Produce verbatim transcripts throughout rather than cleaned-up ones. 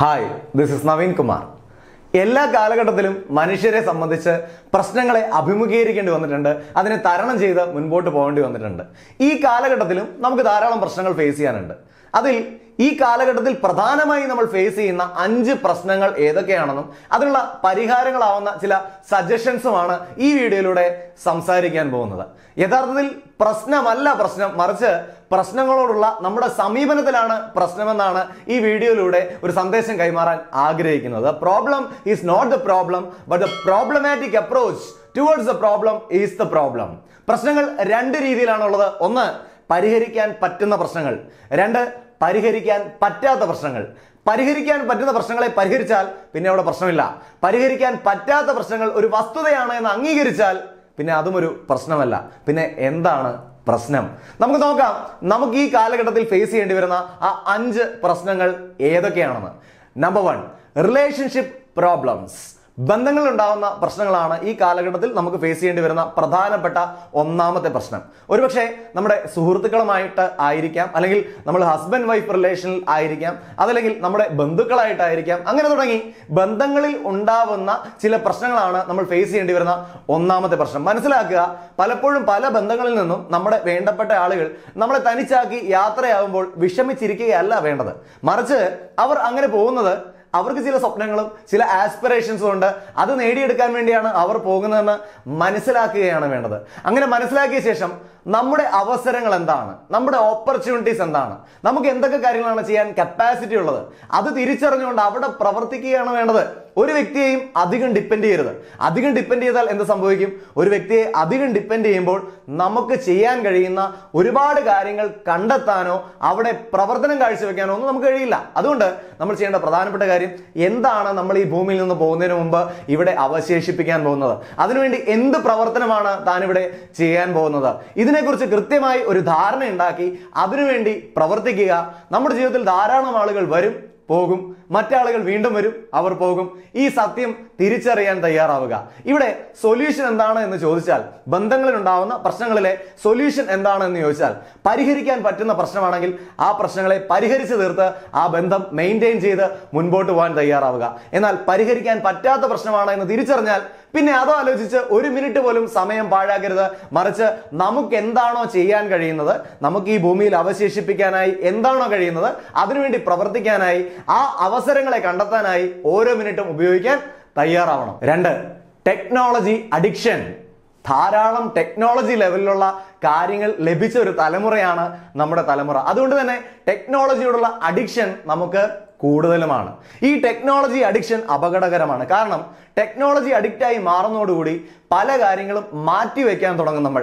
Hi, this is Naveen Kumar. Ella Kalakatilum, Manishare Samadicha, Prasnangala Abimukiri can do on the tender, and then a Tarana Jeda, Munbo to Pondi on the tender. E Kalakatilum, Namkara on personal face and Adil E Kalakatil Pradhanama in the face in the Anji Prasnangal Eda Kananum, Adilla Pariharangalavana, Silla, suggestions on E video day, Samsari can bonada. Yetardil Prasnamalla Prasnam Marcher. Prasnangalodulla, Namada Samibanathalana, Prasnamanana, E video lude, or Sandeshan Kaimaran, Agrikino. The problem is not the problem, but the problematic approach towards the problem is the problem. Prasnangal Render Idilanola, Ona, Pariherikan Patana Prasnangal, Render Pariherikan Patta the Prasnangal. Pariherikan Patta the Prasnangal, Pariherichal, Pinavada Prasnavilla. Pariherikan Patta the Prasnangal, Urivastu and Angirichal, Pinadumuru Prasnavella, Pine Endana. Prasnam. Namaka, Namaki Kalakatil face and Diverna are Anj Prasnangal Eda Kanana. Number one, relationship problems. Bandangal and Dana, Prasnalana, E. Kalakatil, Namaka face and Diverna, Pradana Pata, Omnama the Prasnam. Uribache, Namada Suhurtakalaita Iricam, Alagil, Namada husband wife relational Iricam, Alagil, Namada Bandukalaita Iricam, Anganagi, Bandangal Undavana, Silla Prasnalana, Namal face and Diverna, Omnama the Prasnam. Manasalaga. Palapur Pala Bandangalinum, numbered Vendapata Alagal, Namada Tanichaki, Yatra, Vishamichiriki, Alla Vendada. Marcher, our Angrepona, our Kisila Sopnangal, Silla aspirations under other Nadi Kandiana, our Pogana, Manisalaki and another. Angana Manisalaki Sesham, numbered our Serangalandana, numbered opportunities and Dana, Namakendaka Karilanachi and capacity other. Other the richer and Avata Provertiki and another. ഒരു വ്യക്തിയെയും അധികം depend ചെയ്യരുത്. അധികം depend ചെയ്താൽ എന്ത് സംഭവിക്കും? ഒരു വ്യക്തിയെ അധികം ഡിപെൻഡ് ചെയ്യുമ്പോൾ നമുക്ക് ചെയ്യാൻ കഴിയുന്ന ഒരുപാട് കാര്യങ്ങൾ കണ്ടെത്താനോ അവിടെ പ്രവർത്തനം കാഴ്ചവെക്കാനോ ഒന്നും നമുക്ക് കഴിയില്ല. അതുകൊണ്ട് നമ്മൾ ചെയ്യേണ്ട പ്രധാനപ്പെട്ട കാര്യം എന്താണ് നമ്മൾ ഈ ഭൂമിയിൽ നിന്ന് പോകുന്നതിനു മുൻപ് ഇവിടെ അവശേഷിപ്പിക്കാൻ പോകുന്നത്? അതിനുവേണ്ടി എന്ത് പ്രവർത്തനമാണ് താൻ ഇവിടെ ചെയ്യാൻ പോകുന്നത്? ഇതിനെക്കുറിച്ച് കൃത്യമായി ഒരു ധാരണ ഉണ്ടാക്കി അതിനുവേണ്ടി പ്രവർത്തിക്കുക. നമ്മുടെ ജീവിതത്തിൽ ധാരാളം ആളുകൾ വരും Pogum, Matalagal Vindamaru, our Pogum, E. Satyam, Tirichari and the Yaravaga. Ivade, solution and dana in the Josial, Bandangal and Dana, personal solution and dana in the Josial, Parihirika and Patina Personangil, our personal Parihiris, our Bentham, maintain Jeda, Munbo to one the Yaravaga, and Al Parihirika and Patta the Personana and the Tirichernal, Pinada Logica, Uri Minute Volum, Samayam Padagada, Marcha, Namuk Endano Cheyan Garinada, Namaki Bumi, Avashipikanai, Endana Garinada, Adriminti Propertikanai. Ah, Avasarangalai Kandathanai, Oro Minutum Ubiyogikkan, Thayyaravanam. Rendu, Technology Addiction. Tharalam technology level ulla Karingal Lebicha oru Thalamurayana, Nammada Thalamura. Adukondu thanne technology odulla addiction namukku കൂടുതലുമാണ്. ഈ technology addiction അപകടകരമാണ്. കാരണം technology addict ആയി മാറുന്നതോട് കൂടി പല കാര്യങ്ങളും മാറ്റി വെക്കാൻ തുടങ്ങും നമ്മൾ.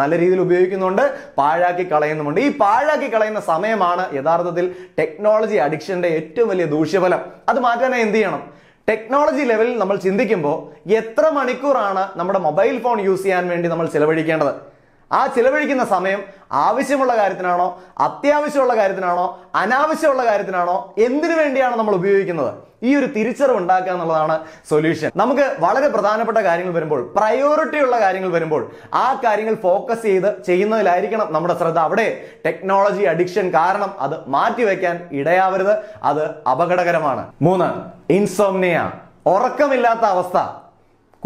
നല്ല രീതിയിൽ ഉപയോഗിക്കുന്നുണ്ട്, പാഴാക്കി കളയുന്നുണ്ട്. ഈ പാഴാക്കി കളയുന്ന സമയമാണ് യഥാർത്ഥത്തിൽ ടെക്നോളജി അഡിക്ഷന്റെ ഏറ്റവും വലിയ ദൂഷ്യഫലം. അത് മാറ്റാനായി എന്ത് ചെയ്യണം? ടെക്നോളജി ലെവലിൽ നമ്മൾ ചിന്തിക്കുമ്പോൾ എത്ര മണിക്കൂറാണ് നമ്മുടെ മൊബൈൽ ഫോൺ യൂസ് ചെയ്യാൻ വേണ്ടി നമ്മൾ ചിലവഴിക്കേണ്ടത്? ആ ചിലവഴിക്കുന്ന സമയം ആവശ്യമുള്ള കാര്യത്തിനാണോ, അത്യാവശ്യമുള്ള കാര്യത്തിനാണോ, അനാവശ്യമുള്ള കാര്യത്തിനാണോ, എന്തിനു വേണ്ടിയാണ് നമ്മൾ ഉപയോഗിക്കുന്നത്? ഈ ഒരു തിരിച്ചറിവ് ഉണ്ടാക്കുക എന്നുള്ളതാണ് സൊല്യൂഷൻ. നമുക്ക് വളരെ പ്രധാനപ്പെട്ട കാര്യങ്ങൾ വരുമ്പോൾ, പ്രയോറിറ്റി ഉള്ള കാര്യങ്ങൾ വരുമ്പോൾ ആ കാര്യങ്ങൾ ഫോക്കസ് ചെയ്ത് ചെയ്യുന്നതിലായിരിക്കണം നമ്മുടെ ശ്രദ്ധ. അവിടെ ടെക്നോളജി അഡിക്ഷൻ കാരണം അത് മാറ്റിവെക്കാൻ ഇടയാവരുത്. അത് അപകടകരമാണ്. മൂന്ന്, ഇൻസോംനിയ, ഉറക്കമില്ലാത്ത അവസ്ഥ.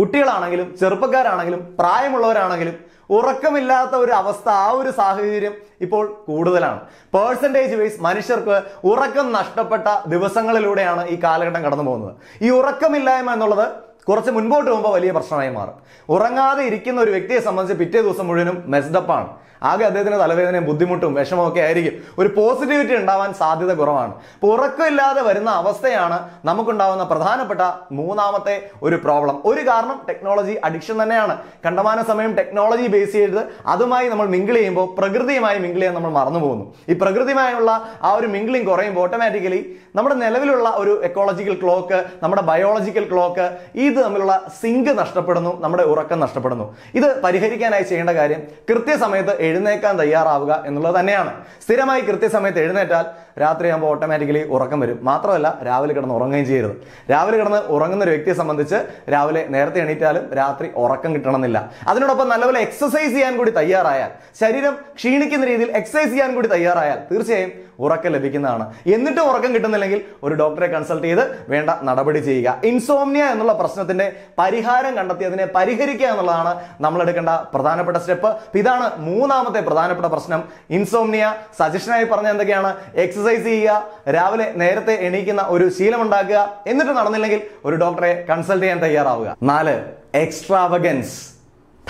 കുട്ടികളാണെങ്കിലും ചെറുപ്പക്കാരാണെങ്കിലും പ്രായമുള്ളവരാണെങ്കിലും ഉറക്കമില്ലാത്ത ഒരു അവസ്ഥ, ആ ഒരു സാഹചര്യം ഇപ്പോൾ കൂടുതലാണ്. പെർസെന്റേജ് വൈസ് മനുഷ്യർക്ക് ഉറക്കം നഷ്ടപ്പെട്ട ദിവസങ്ങളിലൂടെയാണ് ഈ കാലഘട്ടം കടന്നു പോകുന്നത്. ഈ ഉറക്കമില്ലായ്മ എന്നുള്ളത് കുറച്ച് മുൻപോട്ട് പോകുമ്പോൾ വലിയ പ്രശ്നമായി മാറും. ഉറങ്ങാതെ ഇരിക്കുന്ന ഒരു വ്യക്തിയെ സംബന്ധിച്ച് പിറ്റേ ദിവസം മുഴുവനും മെസ്ഡപ്പാണ്. ആകെ അദ്ദേഹത്തിന് തലവേദനയും ബുദ്ധിമുട്ടും വിഷമമൊക്കെ ആയിരിക്കും. ഒരു പോസിറ്റിവിറ്റി ഉണ്ടാവാൻ സാധ്യത കുറവാണ്. അപ്പോൾ ഉറക്കമില്ലാതെ വരുന്ന അവസ്ഥയാണ് നമുക്കുണ്ടാവുന്ന പ്രധാനപ്പെട്ട മൂന്നാമത്തെ ഒരു പ്രോബ്ലം. ഒരു കാരണം ടെക്നോളജി അഡിക്ഷൻ തന്നെയാണ്. കണ്ടമാന സമയം ടെക്നോളജി ബേസ് ചെയ്ത് അതുമായി നമ്മൾ മിങ്കിൾ ചെയ്യുമ്പോൾ പ്രകൃതിയുമായി മിങ്കിൾ ചെയ്യാൻ നമ്മൾ മറന്നു പോകുന്നു. ഈ പ്രകൃതിയുമായുള്ള ആ ഒരു മിങ്കിളിംഗ് കുറയുമ്പോൾ ഓട്ടോമാറ്റിക്കലി നമ്മുടെ നിലവിലുള്ള ഒരു എക്കോളജിക്കൽ ക്ലോക്ക്, നമ്മുടെ ബയോളജിക്കൽ ക്ലോക്ക്, ഈ ഇത് തമ്മിലുള്ള സിങ്ക് നഷ്ടപ്പെടുന്നു, നമ്മുടെ ഉറക്കം നഷ്ടപ്പെടുന്നു. ഇത് പരിഹരിക്കാനായി ചെയ്യേണ്ട കാര്യം കൃത്യസമയത്ത് എഴുന്നേക്കാൻ തയ്യാറാവുക എന്നുള്ളത് തന്നെയാണ്. സ്ഥിരമായി കൃത്യസമയത്ത് എഴുന്നേറ്റാൽ രാത്രിയാകുമ്പോൾ ഓട്ടോമാറ്റിക്കലി ഉറക്കം വരും. മാത്രമല്ല രാവിലെ കിടന്ന് ഉറങ്ങുകയും ചെയ്യരുത്. രാവിലെ കിടന്ന് ഉറങ്ങുന്ന ഒരു വ്യക്തിയെ സംബന്ധിച്ച് രാവിലെ നേരത്തെ എണീറ്റാലും രാത്രി ഉറക്കം കിട്ടണമെന്നില്ല. അതിനോടൊപ്പം നല്ലപോലെ എക്സസൈസ് ചെയ്യാൻ കൂടി തയ്യാറായാൽ, ശരീരം ക്ഷീണിക്കുന്ന രീതിയിൽ എക്സസൈസ് ചെയ്യാൻ കൂടി തയ്യാറായാൽ തീർച്ചയായും ഉറക്കം ലഭിക്കുന്നതാണ്. എന്നിട്ടും ഉറക്കം കിട്ടുന്നില്ലെങ്കിൽ ഒരു ഡോക്ടറെ കൺസൾട്ട് ചെയ്ത് വേണ്ട നടപടി ചെയ്യുക. ഇൻസോംനിയ എന്നുള്ള പ്രശ്നത്തിന്റെ പരിഹാരം കണ്ടെത്തി അതിനെ പരിഹരിക്കുക എന്നുള്ളതാണ് നമ്മൾ എടുക്കേണ്ട പ്രധാനപ്പെട്ട സ്റ്റെപ്പ്. ഇതാണ് മൂന്നാമത്തെ പ്രധാനപ്പെട്ട പ്രശ്നം, ഇൻസോംനിയ. സജഷനായി പറഞ്ഞ എന്തൊക്കെയാണ്? എക്സസൈസ് ചെയ്യുക, രാവിലെ നേരത്തെ എണീക്കുന്ന ഒരു ശീലം ഉണ്ടാക്കുക, എന്നിട്ട് നടന്നില്ലെങ്കിൽ ഒരു ഡോക്ടറെ കൺസൾട്ട് ചെയ്യാൻ തയ്യാറാവുക. നാല്, എക്സ്ട്രാവഗൻസ്,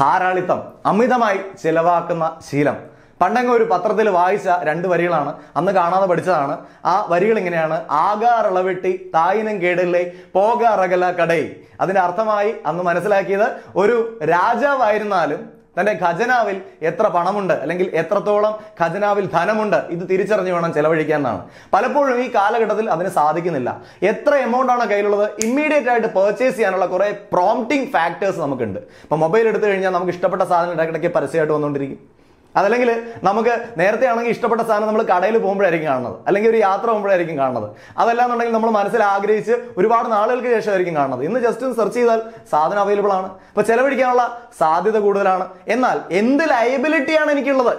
ധാരാളിത്തം, അമിതമായി ചെലവാക്കുന്ന ശീലം. പണ്ടങ്ങ് ഒരു പത്രത്തിൽ വായിച്ച രണ്ട് വരികളാണ്, അന്ന് കാണാതെ പഠിച്ചതാണ്. ആ വരികൾ ഇങ്ങനെയാണ്: ആകാറളവെട്ടി തായിനും കേടില്ലേ പോകാറകല കടൈ. അതിന്റെ അർത്ഥമായി അന്ന് മനസ്സിലാക്കിയത്, ഒരു രാജാവായിരുന്നാലും തന്റെ ഖജനാവിൽ എത്ര പണമുണ്ട് അല്ലെങ്കിൽ എത്രത്തോളം ഖജനാവിൽ ധനമുണ്ട് ഇത് തിരിച്ചറിഞ്ഞു വേണം ചെലവഴിക്കാൻ എന്നാണ്. പലപ്പോഴും ഈ കാലഘട്ടത്തിൽ അതിന് സാധിക്കുന്നില്ല. എത്ര എമൗണ്ട് ആണ് കയ്യിലുള്ളത് ഇമ്മീഡിയറ്റ് ആയിട്ട് പർച്ചേസ് ചെയ്യാനുള്ള കുറെ പ്രോംപ്റ്റിംഗ് ഫാക്ടേഴ്സ് നമുക്കുണ്ട്. ഇപ്പൊ മൊബൈൽ എടുത്തു കഴിഞ്ഞാൽ നമുക്ക് ഇഷ്ടപ്പെട്ട സാധനം ഇടയ്ക്കിടയ്ക്ക് പരസ്യമായിട്ട് വന്നുകൊണ്ടിരിക്കും. അതല്ലെങ്കിൽ നമുക്ക് നേരത്തെ ആണെങ്കിൽ ഇഷ്ടപ്പെട്ട സാധനം നമ്മൾ കടയിൽ പോകുമ്പോഴായിരിക്കും കാണുന്നത്, അല്ലെങ്കിൽ ഒരു യാത്ര പോകുമ്പോഴായിരിക്കും കാണുന്നത്. അതല്ലാന്നുണ്ടെങ്കിൽ നമ്മൾ മനസ്സിൽ ആഗ്രഹിച്ച് ഒരുപാട് നാളുകൾക്ക് ശേഷമായിരിക്കും കാണുന്നത്. ഇന്ന് ജസ്റ്റ് സെർച്ച് ചെയ്താൽ സാധനം അവൈലബിൾ ആണ്. അപ്പോൾ ചെലവഴിക്കാനുള്ള സാധ്യത കൂടുതലാണ്. എന്നാൽ എന്ത് ലയബിലിറ്റിയാണ് എനിക്കുള്ളത്,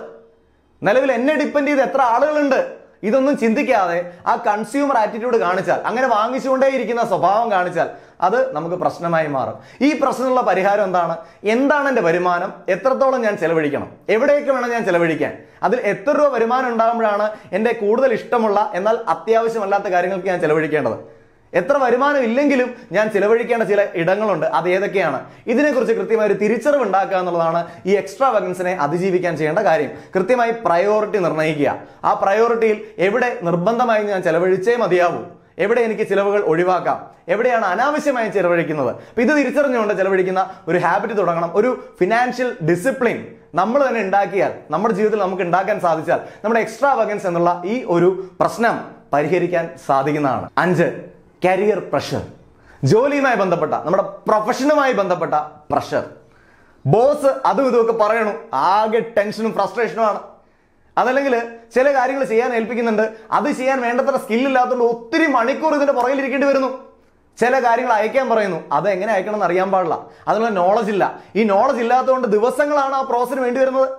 നിലവിൽ എന്നെ ഡിപ്പെൻഡ് ചെയ്ത് എത്ര ആളുകളുണ്ട്, ഇതൊന്നും ചിന്തിക്കാതെ ആ കൺസ്യൂമർ ആറ്റിറ്റ്യൂഡ് കാണിച്ചാൽ, അങ്ങനെ വാങ്ങിച്ചുകൊണ്ടേയിരിക്കുന്ന സ്വഭാവം കാണിച്ചാൽ അത് നമുക്ക് പ്രശ്നമായി മാറും. ഈ പ്രശ്നമുള്ള പരിഹാരം എന്താണ്? എന്താണ് എൻ്റെ വരുമാനം, എത്രത്തോളം ഞാൻ ചെലവഴിക്കണം, എവിടെയൊക്കെ വേണം ഞാൻ ചെലവഴിക്കാൻ, അതിൽ എത്ര രൂപ വരുമാനം ഉണ്ടാകുമ്പോഴാണ് എൻ്റെ കൂടുതൽ ഇഷ്ടമുള്ള എന്നാൽ അത്യാവശ്യമല്ലാത്ത കാര്യങ്ങൾക്ക് ഞാൻ ചെലവഴിക്കേണ്ടത്, എത്ര വരുമാനം ഇല്ലെങ്കിലും ഞാൻ ചിലവഴിക്കേണ്ട ചില ഇടങ്ങളുണ്ട്, അത് ഏതൊക്കെയാണ്, ഇതിനെക്കുറിച്ച് കൃത്യമായ ഒരു തിരിച്ചറിവ് ഉണ്ടാക്കുക എന്നുള്ളതാണ് ഈ എക്സ്ട്രാ വഗൻസിനെ അതിജീവിക്കാൻ ചെയ്യേണ്ട കാര്യം. കൃത്യമായി പ്രയോറിറ്റി നിർണ്ണയിക്കുക. ആ പ്രയോറിറ്റിയിൽ എവിടെ നിർബന്ധമായി ഞാൻ ചെലവഴിച്ചേ മതിയാവൂ, എവിടെ എനിക്ക് ചിലവുകൾ ഒഴിവാക്കാം, എവിടെയാണ് അനാവശ്യമായി ചിലവഴിക്കുന്നത്, അപ്പം ഇത് തിരിച്ചറിഞ്ഞുകൊണ്ട് ചിലവഴിക്കുന്ന ഒരു ഹാബിറ്റ് തുടങ്ങണം. ഒരു ഫിനാൻഷ്യൽ ഡിസിപ്ലിൻ നമ്മൾ തന്നെ ഉണ്ടാക്കിയാൽ, നമ്മുടെ ജീവിതത്തിൽ നമുക്ക് ഉണ്ടാക്കാൻ സാധിച്ചാൽ നമ്മുടെ എക്സ്ട്രാ വഗൻസ് എന്നുള്ള ഈ ഒരു പ്രശ്നം പരിഹരിക്കാൻ സാധിക്കുന്നതാണ്. അഞ്ച്, കരിയർ പ്രഷർ, ജോലിയുമായി ബന്ധപ്പെട്ട നമ്മുടെ പ്രൊഫഷനുമായി ബന്ധപ്പെട്ട പ്രഷർ. ബോസ് അതും ഇതുമൊക്കെ പറയണു, ആകെ ടെൻഷനും ഫ്രസ്ട്രേഷനുമാണ്. അതല്ലെങ്കിൽ ചില കാര്യങ്ങൾ ചെയ്യാൻ ഏൽപ്പിക്കുന്നുണ്ട്, അത് ചെയ്യാൻ വേണ്ടത്ര സ്കില്ലില്ലാത്തതുകൊണ്ട് ഒത്തിരി മണിക്കൂർ ഇതിൻ്റെ പുറകിലിരിക്കേണ്ടി വരുന്നു. ചില കാര്യങ്ങൾ അയക്കാൻ പറയുന്നു, അത് എങ്ങനെ അയക്കണം എന്ന് അറിയാൻ പാടില്ല, അതിനുള്ള നോളജ് ഇല്ല. ഈ നോളജ് ഇല്ലാത്തതുകൊണ്ട് ദിവസങ്ങളാണ് ആ പ്രോസസ്സിന് വേണ്ടി വരുന്നത്.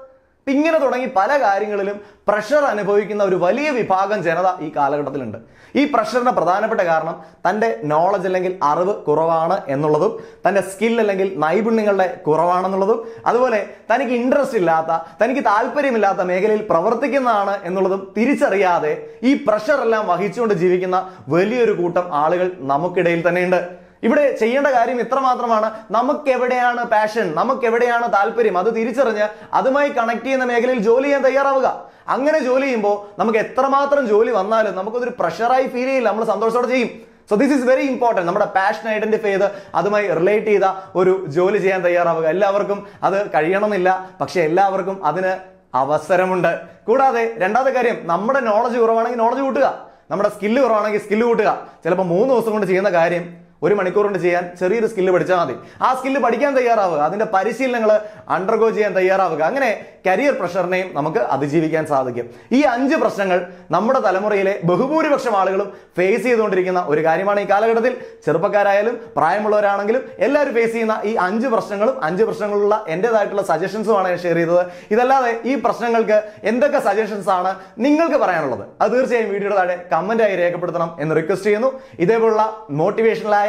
ഇങ്ങനെ തുടങ്ങി പല കാര്യങ്ങളിലും പ്രഷർ അനുഭവിക്കുന്ന ഒരു വലിയ വിഭാഗം ജനത ഈ കാലഘട്ടത്തിലുണ്ട്. ഈ പ്രഷറിന്റെ പ്രധാനപ്പെട്ട കാരണം തൻ്റെ നോളജ് അല്ലെങ്കിൽ അറിവ് കുറവാണ് എന്നുള്ളതും, തൻ്റെ സ്കിൽ അല്ലെങ്കിൽ നൈപുണ്യങ്ങളുടെ കുറവാണെന്നുള്ളതും, അതുപോലെ തനിക്ക് ഇൻട്രസ്റ്റ് ഇല്ലാത്ത, തനിക്ക് താല്പര്യമില്ലാത്ത മേഖലയിൽ പ്രവർത്തിക്കുന്നതാണ് എന്നുള്ളതും തിരിച്ചറിയാതെ ഈ പ്രഷറെല്ലാം വഹിച്ചുകൊണ്ട് ജീവിക്കുന്ന വലിയൊരു കൂട്ടം ആളുകൾ നമുക്കിടയിൽ തന്നെയുണ്ട്. ഇവിടെ ചെയ്യേണ്ട കാര്യം ഇത്രമാത്രമാണ്, നമുക്കെവിടെയാണ് പാഷൻ, നമുക്കെവിടെയാണ് താല്പര്യം, അത് തിരിച്ചറിഞ്ഞ് അതുമായി കണക്ട് ചെയ്യുന്ന മേഖലയിൽ ജോലി ചെയ്യാൻ തയ്യാറാവുക. അങ്ങനെ ജോലി ചെയ്യുമ്പോൾ നമുക്ക് എത്രമാത്രം ജോലി വന്നാലും നമുക്കതൊരു പ്രഷറായി ഫീൽ ചെയ്യില്ല, നമ്മൾ സന്തോഷത്തോടെ ചെയ്യും. So this is very important. നമ്മുടെ പാഷൻ ഐഡന്റിഫൈ ചെയ്ത് അതുമായി റിലേറ്റ് ചെയ്ത ഒരു ജോലി ചെയ്യാൻ തയ്യാറാവുക. എല്ലാവർക്കും അത് കഴിയണമെന്നില്ല, പക്ഷെ എല്ലാവർക്കും അതിന് അവസരമുണ്ട്. കൂടാതെ രണ്ടാമത്തെ കാര്യം, നമ്മുടെ നോളജ് കുറവാണെങ്കിൽ നോളജ് കൂട്ടുക, നമ്മുടെ സ്കില്ല് കുറവാണെങ്കിൽ സ്കില്ല് കൂട്ടുക. ചിലപ്പോൾ മൂന്ന് ദിവസം കൊണ്ട് ചെയ്യുന്ന കാര്യം ഒരു മണിക്കൂർ കൊണ്ട് ചെയ്യാൻ ചെറിയൊരു സ്കില്ല് പഠിച്ചാൽ മതി. ആ സ്കില്ല് പഠിക്കാൻ തയ്യാറാവുക, അതിൻ്റെ പരിശീലനങ്ങൾ അണ്ടർഗോ ചെയ്യാൻ തയ്യാറാവുക. അങ്ങനെ കരിയർ പ്രഷറിനെയും നമുക്ക് അതിജീവിക്കാൻ സാധിക്കും. ഈ അഞ്ച് പ്രശ്നങ്ങൾ നമ്മുടെ തലമുറയിലെ ബഹുഭൂരിപക്ഷം ആളുകളും ഫേസ് ചെയ്തുകൊണ്ടിരിക്കുന്ന ഒരു കാര്യമാണ്. ഈ കാലഘട്ടത്തിൽ ചെറുപ്പക്കാരായാലും പ്രായമുള്ളവരാണെങ്കിലും എല്ലാവരും ഫേസ് ചെയ്യുന്ന ഈ അഞ്ച് പ്രശ്നങ്ങളും അഞ്ച് പ്രശ്നങ്ങളുള്ള എൻ്റേതായിട്ടുള്ള സജഷൻസുമാണ് ഞാൻ ഷെയർ ചെയ്തത്. ഇതല്ലാതെ ഈ പ്രശ്നങ്ങൾക്ക് എന്തൊക്കെ സജഷൻസ് ആണ് നിങ്ങൾക്ക് പറയാനുള്ളത്, അത് തീർച്ചയായും വീഡിയോയുടെ താഴെ കമൻറ്റായി രേഖപ്പെടുത്തണം എന്ന് റിക്വസ്റ്റ് ചെയ്യുന്നു. ഇതേപോലുള്ള മോട്ടിവേഷനലായ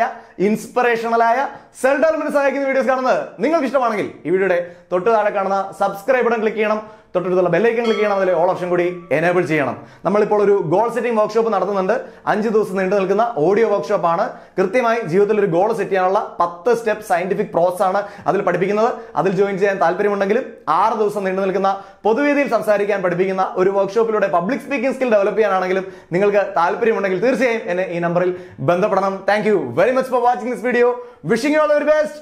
ഇൻസ്പിറേഷണലായ സെൽഫ് ഡെവലപ്മെന്റ് സഹായിക്കുന്ന വീഡിയോസ് കാണുന്നത് നിങ്ങൾക്ക് ഇഷ്ടമാണെങ്കിൽ ഈ വീഡിയോയുടെ തൊട്ട് താഴെ കാണുന്ന സബ്സ്ക്രൈബ് ബട്ടൺ ക്ലിക്ക് ചെയ്യണം, തൊട്ടടുത്തുള്ള ബെല്ലൈക്കൺ ക്ലിക്ക് ചെയ്യണം, അതിലെ ഓൾ ഓപ്ഷൻ കൂടി എനേബിൾ ചെയ്യണം. നമ്മളിപ്പോൾ ഒരു ഗോൾ സെറ്റിംഗ് വർക്ക്ഷോപ്പ് നടത്തുന്നുണ്ട്. അഞ്ച് ദിവസം നീണ്ടു നിൽക്കുന്ന ഓഡിയോ വർക്ക്ഷോപ്പ് ആണ്. കൃത്യമായി ജീവിതത്തിൽ ഒരു ഗോൾ സെറ്റ് ചെയ്യാനുള്ള പത്ത് സ്റ്റെപ്പ് സയന്റിഫിക് പ്രോസസ് ആണ് അതിൽ പഠിപ്പിക്കുന്നത്. അതിൽ ജോയിൻ ചെയ്യാൻ താല്പര്യമുണ്ടെങ്കിലും ആറ് ദിവസം നീണ്ടു നിൽക്കുന്ന പൊതുവേദിയിൽ സംസാരിക്കാൻ പഠിപ്പിക്കുന്ന ഒരു വർക്ക്ഷോപ്പിലൂടെ പബ്ലിക് സ്പീക്കിംഗ് സ്കിൽ ഡെവലപ്പ് ചെയ്യാനാണെങ്കിലും നിങ്ങൾക്ക് താല്പര്യമുണ്ടെങ്കിൽ തീർച്ചയായും എന്നെ ഈ നമ്പറിൽ ബന്ധപ്പെടണം. Thank you very much for watching this video. Wishing you all the very best.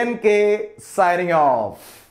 N K signing of.